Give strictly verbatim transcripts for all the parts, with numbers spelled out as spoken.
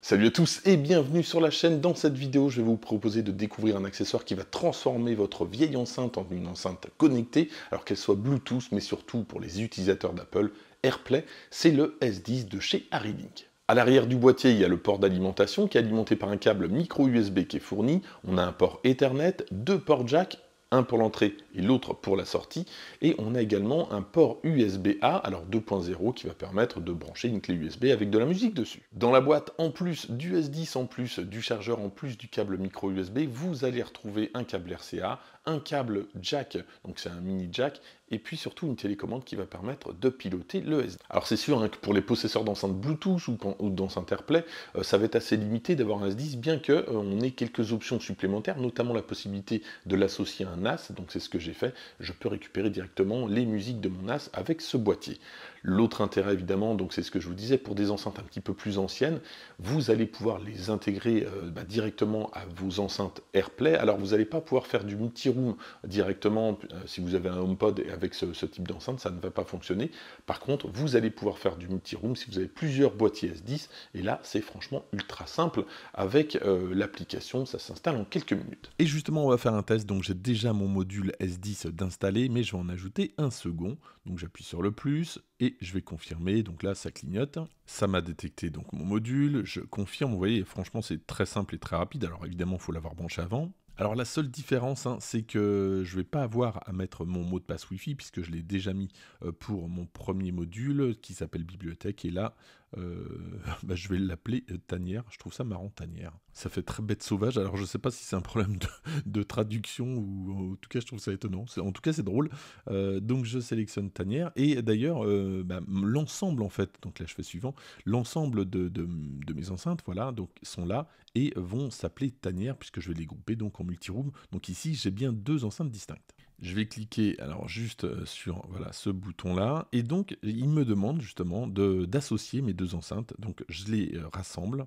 Salut à tous et bienvenue sur la chaîne. Dans cette vidéo, je vais vous proposer de découvrir un accessoire qui va transformer votre vieille enceinte en une enceinte connectée, alors qu'elle soit Bluetooth, mais surtout pour les utilisateurs d'Apple, Airplay, c'est le S dix de chez Arylic. À l'arrière du boîtier, il y a le port d'alimentation qui est alimenté par un câble micro U S B qui est fourni. On a un port Ethernet, deux ports jack, un pour l'entrée et l'autre pour la sortie, et on a également un port U S B A, alors deux point zéro, qui va permettre de brancher une clé U S B avec de la musique dessus. Dans la boîte, en plus du S dix, en plus du chargeur, en plus du câble micro U S B, vous allez retrouver un câble R C A, un câble jack, donc c'est un mini jack, et puis surtout une télécommande qui va permettre de piloter le S dix. Alors c'est sûr hein, que pour les possesseurs d'enceintes Bluetooth ou, ou d'enceintes Airplay, euh, ça va être assez limité d'avoir un S dix, bien qu'on euh, ait quelques options supplémentaires, notamment la possibilité de l'associer à un N A S, donc c'est ce que j'ai fait, je peux récupérer directement les musiques de mon N A S avec ce boîtier. L'autre intérêt évidemment, donc c'est ce que je vous disais, pour des enceintes un petit peu plus anciennes, vous allez pouvoir les intégrer euh, bah, directement à vos enceintes Airplay. Alors vous n'allez pas pouvoir faire du multi-room directement, euh, si vous avez un HomePod et avec ce, ce type d'enceinte, ça ne va pas fonctionner. Par contre, vous allez pouvoir faire du multi-room si vous avez plusieurs boîtiers S dix. Et là, c'est franchement ultra simple. Avec euh, l'application, ça s'installe en quelques minutes. Et justement, on va faire un test. Donc, j'ai déjà mon module S dix d'installer, mais je vais en ajouter un second. Donc, j'appuie sur le plus et je vais confirmer. Donc là, ça clignote. Ça m'a détecté donc mon module. Je confirme. Vous voyez, franchement, c'est très simple et très rapide. Alors, évidemment, il faut l'avoir branché avant. Alors la seule différence, hein, c'est que je ne vais pas avoir à mettre mon mot de passe Wi-Fi puisque je l'ai déjà mis pour mon premier module qui s'appelle Bibliothèque. Et là, euh, bah, je vais l'appeler Tanière. Je trouve ça marrant, Tanière. Ça fait très bête sauvage. Alors je ne sais pas si c'est un problème de, de traduction ou en tout cas, je trouve ça étonnant. En tout cas, c'est drôle. Euh, donc je sélectionne Tanière. Et d'ailleurs, euh, bah, l'ensemble en fait, donc là je fais suivant, l'ensemble de, de, de mes enceintes voilà, donc, sont là et vont s'appeler Tanière puisque je vais les grouper donc en multi-room. Donc ici, j'ai bien deux enceintes distinctes. Je vais cliquer alors juste sur voilà, ce bouton-là. Et donc, il me demande justement de, d'associer mes deux enceintes. Donc, je les euh, rassemble.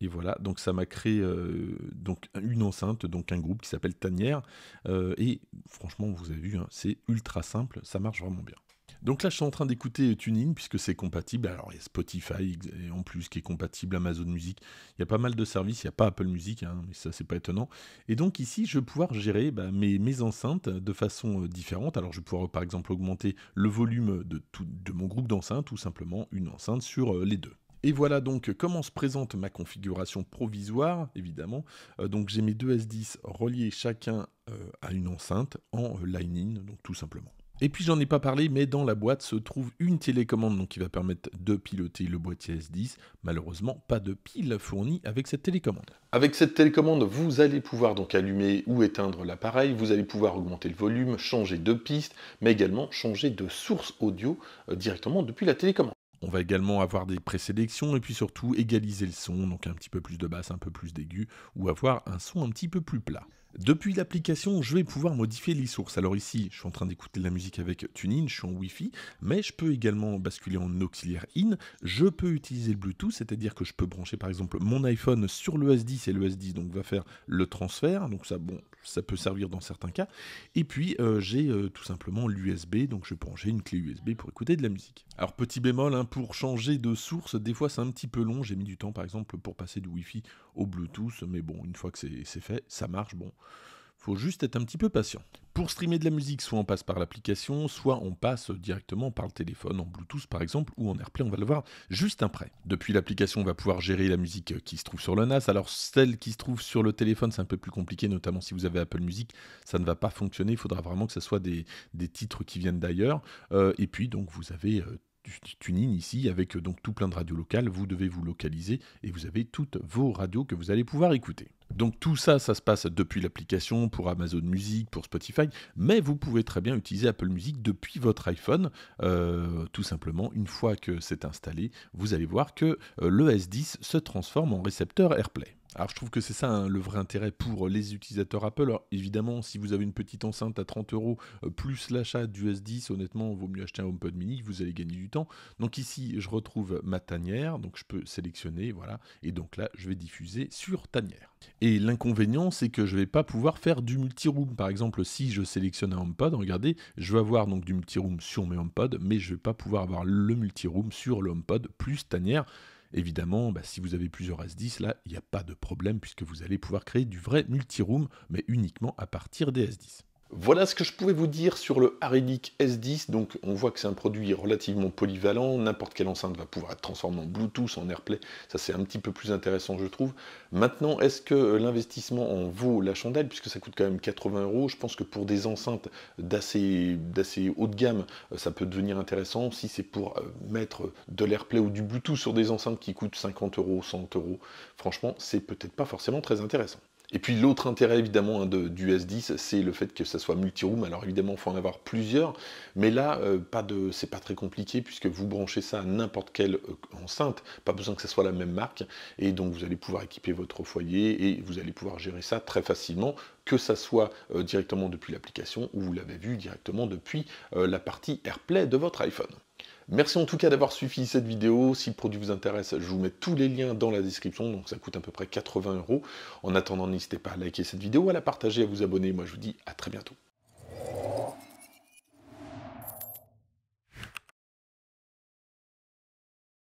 Et voilà, donc ça m'a créé euh, donc une enceinte, donc un groupe qui s'appelle Tanière. Euh, et franchement, vous avez vu, hein, c'est ultra simple. Ça marche vraiment bien. Donc là, je suis en train d'écouter TuneIn puisque c'est compatible. Alors, il y a Spotify en plus qui est compatible, Amazon Music. Il y a pas mal de services. Il n'y a pas Apple Music, hein, mais ça, c'est pas étonnant. Et donc ici, je vais pouvoir gérer bah, mes, mes enceintes de façon euh, différente. Alors, je vais pouvoir, par exemple, augmenter le volume de, tout, de mon groupe d'enceintes ou simplement une enceinte sur euh, les deux. Et voilà donc comment se présente ma configuration provisoire, évidemment. Euh, donc, j'ai mes deux S dix reliés chacun euh, à une enceinte en euh, line-in, donc tout simplement. Et puis j'en ai pas parlé, mais dans la boîte se trouve une télécommande donc qui va permettre de piloter le boîtier S dix. Malheureusement, pas de pile fournie avec cette télécommande. Avec cette télécommande, vous allez pouvoir donc allumer ou éteindre l'appareil. Vous allez pouvoir augmenter le volume, changer de piste, mais également changer de source audio euh, directement depuis la télécommande. On va également avoir des présélections et puis surtout égaliser le son, donc un petit peu plus de basse, un peu plus d'aigu, ou avoir un son un petit peu plus plat. Depuis l'application, je vais pouvoir modifier les sources. Alors ici, je suis en train d'écouter de la musique avec TuneIn, je suis en Wi-Fi, mais je peux également basculer en auxiliaire in. Je peux utiliser le Bluetooth, c'est-à-dire que je peux brancher par exemple mon iPhone sur le S dix et le S dix donc va faire le transfert. Donc ça, bon, ça peut servir dans certains cas. Et puis euh, j'ai euh, tout simplement l'U S B, donc je peux brancher une clé U S B pour écouter de la musique. Alors petit bémol, hein, pour changer de source, des fois c'est un petit peu long. J'ai mis du temps par exemple pour passer du Wi-Fi au Bluetooth, mais bon, une fois que c'est fait, ça marche, bon. Faut juste être un petit peu patient. Pour streamer de la musique, soit on passe par l'application, soit on passe directement par le téléphone, en Bluetooth par exemple, ou en Airplay, on va le voir juste après. Depuis l'application, on va pouvoir gérer la musique qui se trouve sur le N A S. Alors celle qui se trouve sur le téléphone, c'est un peu plus compliqué, notamment si vous avez Apple Music, ça ne va pas fonctionner, il faudra vraiment que ce soit des, des titres qui viennent d'ailleurs. Euh, et puis donc vous avez euh, TuneIn ici, avec euh, donc tout plein de radios locales, vous devez vous localiser, et vous avez toutes vos radios que vous allez pouvoir écouter. Donc tout ça, ça se passe depuis l'application, pour Amazon Music, pour Spotify, mais vous pouvez très bien utiliser Apple Music depuis votre iPhone. Euh, tout simplement, une fois que c'est installé, vous allez voir que euh, le S dix se transforme en récepteur AirPlay. Alors je trouve que c'est ça hein, le vrai intérêt pour les utilisateurs Apple. Alors, évidemment, si vous avez une petite enceinte à trente euros plus l'achat du S dix, honnêtement, il vaut mieux acheter un HomePod mini, vous allez gagner du temps. Donc ici, je retrouve ma Tanière, donc je peux sélectionner, voilà, et donc là, je vais diffuser sur Tanière. Et l'inconvénient, c'est que je ne vais pas pouvoir faire du multi-room. Par exemple, si je sélectionne un HomePod, regardez, je vais avoir donc du multi-room sur mes HomePod, mais je ne vais pas pouvoir avoir le multi-room sur le HomePod plus Tanière. Évidemment, bah, si vous avez plusieurs S dix, là, il n'y a pas de problème puisque vous allez pouvoir créer du vrai multi-room, mais uniquement à partir des S dix. Voilà ce que je pouvais vous dire sur le Arylic S dix. Donc on voit que c'est un produit relativement polyvalent, n'importe quelle enceinte va pouvoir être transformée en Bluetooth, en Airplay, ça c'est un petit peu plus intéressant je trouve. Maintenant, est-ce que l'investissement en vaut la chandelle, puisque ça coûte quand même quatre-vingts euros, je pense que pour des enceintes d'assez, d'assez haut de gamme, ça peut devenir intéressant. Si c'est pour mettre de l'Airplay ou du Bluetooth sur des enceintes qui coûtent cinquante euros, cent euros, franchement c'est peut-être pas forcément très intéressant. Et puis l'autre intérêt évidemment hein, de, du S dix, c'est le fait que ça soit multi-room. Alors évidemment, il faut en avoir plusieurs, mais là, euh, pas de, c'est pas très compliqué puisque vous branchez ça à n'importe quelle euh, enceinte, pas besoin que ça soit la même marque, et donc vous allez pouvoir équiper votre foyer et vous allez pouvoir gérer ça très facilement, que ça soit euh, directement depuis l'application ou vous l'avez vu directement depuis euh, la partie AirPlay de votre iPhone. Merci en tout cas d'avoir suivi cette vidéo. Si le produit vous intéresse, je vous mets tous les liens dans la description, donc ça coûte à peu près quatre-vingts euros. En attendant, n'hésitez pas à liker cette vidéo, à la partager, à vous abonner. Moi, je vous dis à très bientôt.